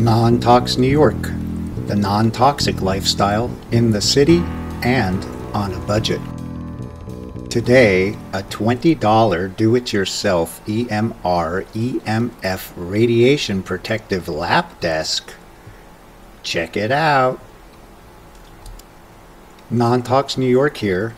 Non-Tox New York, the non-toxic lifestyle in the city and on a budget. Today, a $20 do-it-yourself EMR EMF radiation protective lap desk. Check it out. Non-Tox New York here.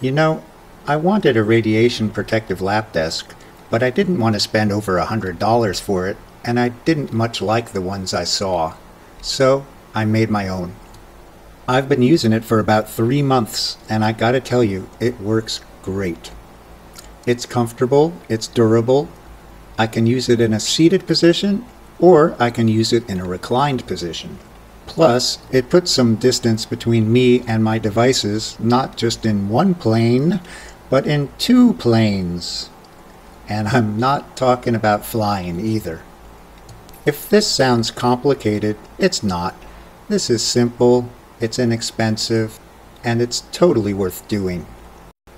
You know, I wanted a radiation protective lap desk, but I didn't want to spend over $100 for it, and I didn't much like the ones I saw, so I made my own. I've been using it for about 3 months, and I gotta tell you, it works great. It's comfortable, it's durable. I can use it in a seated position, or I can use it in a reclined position. Plus, it puts some distance between me and my devices, not just in one plane, but in 2 planes. And I'm not talking about flying either. If this sounds complicated, it's not. This is simple, it's inexpensive, and it's totally worth doing.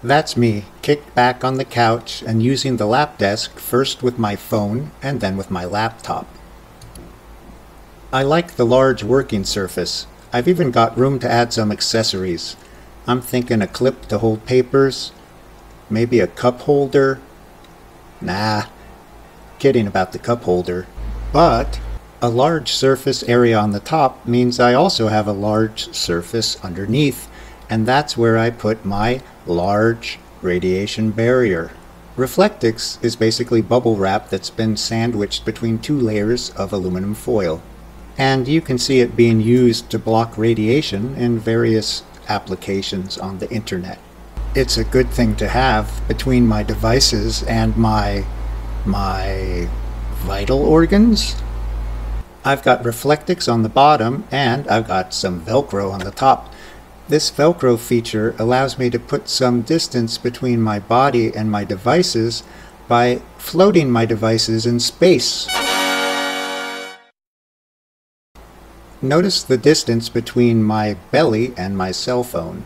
That's me, kicked back on the couch and using the lap desk first with my phone and then with my laptop. I like the large working surface. I've even got room to add some accessories. I'm thinking a clip to hold papers, maybe a cup holder. Nah, kidding about the cup holder. But a large surface area on the top means I also have a large surface underneath, and that's where I put my large radiation barrier. Reflectix is basically bubble wrap that's been sandwiched between 2 layers of aluminum foil. And you can see it being used to block radiation in various applications on the internet. It's a good thing to have between my devices and my vital organs. I've got Reflectix on the bottom, and I've got some Velcro on the top. This Velcro feature allows me to put some distance between my body and my devices by floating my devices in space. Notice the distance between my belly and my cell phone.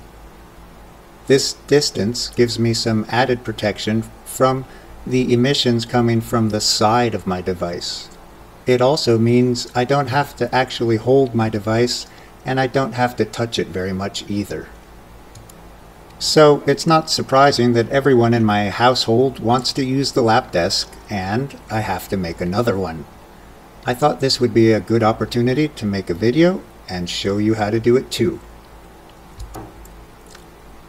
This distance gives me some added protection from the emissions coming from the side of my device. It also means I don't have to actually hold my device, and I don't have to touch it very much either. So it's not surprising that everyone in my household wants to use the lap desk, and I have to make another one. I thought this would be a good opportunity to make a video and show you how to do it too.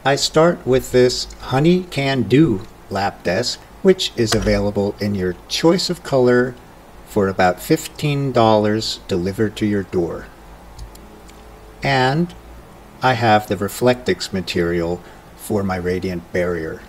I start with this Honey Can Do lap desk, which is available in your choice of color for about $15 delivered to your door. And I have the Reflectix material for my radiant barrier.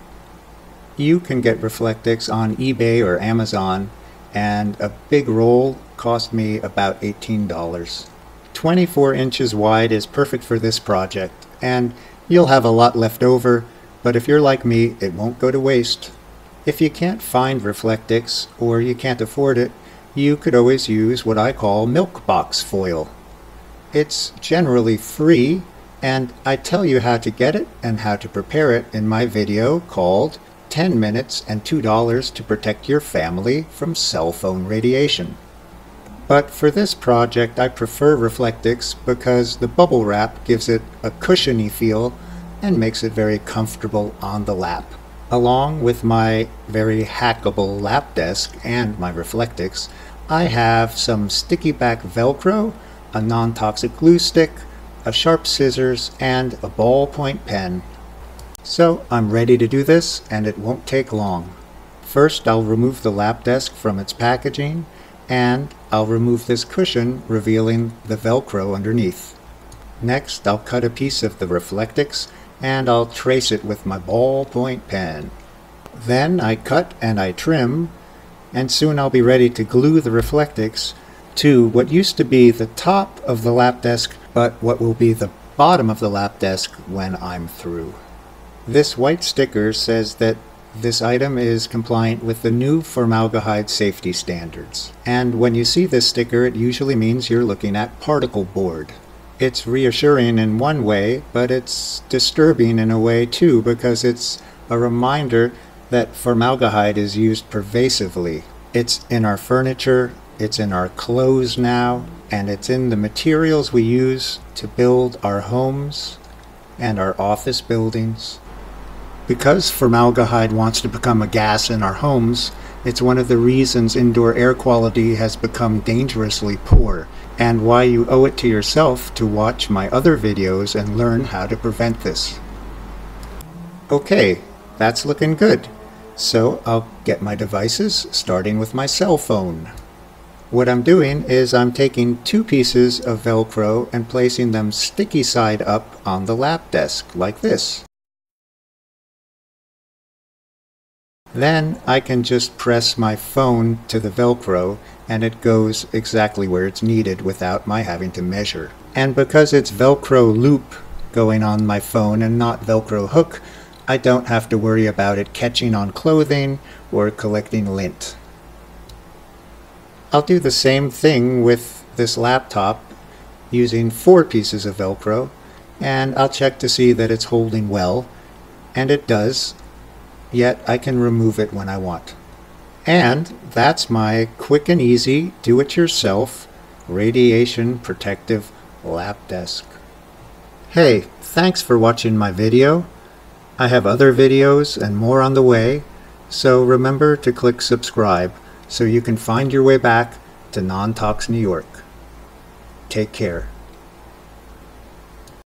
You can get Reflectix on eBay or Amazon, and a big roll cost me about $18. 24 inches wide is perfect for this project, and you'll have a lot left over, but if you're like me, it won't go to waste. If you can't find Reflectix, or you can't afford it, you could always use what I call milk box foil. It's generally free, and I tell you how to get it and how to prepare it in my video called 10 Minutes and $2 to Protect Your Family from Cell Phone Radiation. But for this project, I prefer Reflectix because the bubble wrap gives it a cushiony feel and makes it very comfortable on the lap. Along with my very hackable lap desk and my Reflectix, I have some sticky back Velcro, a non-toxic glue stick, a sharp scissors, and a ballpoint pen. So I'm ready to do this, and it won't take long. First, I'll remove the lap desk from its packaging, and I'll remove this cushion, revealing the Velcro underneath. Next, I'll cut a piece of the Reflectix, and I'll trace it with my ballpoint pen. Then I cut and I trim, and soon I'll be ready to glue the Reflectix to what used to be the top of the lap desk, but what will be the bottom of the lap desk when I'm through. This white sticker says that this item is compliant with the new formaldehyde safety standards. And when you see this sticker, it usually means you're looking at particle board. It's reassuring in one way, but it's disturbing in a way too, because it's a reminder that formaldehyde is used pervasively. It's in our furniture, it's in our clothes now, and it's in the materials we use to build our homes and our office buildings. Because formaldehyde wants to become a gas in our homes, it's one of the reasons indoor air quality has become dangerously poor, and why you owe it to yourself to watch my other videos and learn how to prevent this. Okay, that's looking good. So I'll get my devices, starting with my cell phone. What I'm doing is I'm taking two pieces of Velcro and placing them sticky side up on the lap desk, like this. Then I can just press my phone to the Velcro and it goes exactly where it's needed without my having to measure. And because it's Velcro loop going on my phone and not Velcro hook, I don't have to worry about it catching on clothing or collecting lint. I'll do the same thing with this laptop using four pieces of Velcro, and I'll check to see that it's holding well, and it does. Yet I can remove it when I want. And that's my quick and easy do-it-yourself radiation protective lap desk. Hey, thanks for watching my video. I have other videos and more on the way, so remember to click subscribe so you can find your way back to Non-Tox New York. Take care.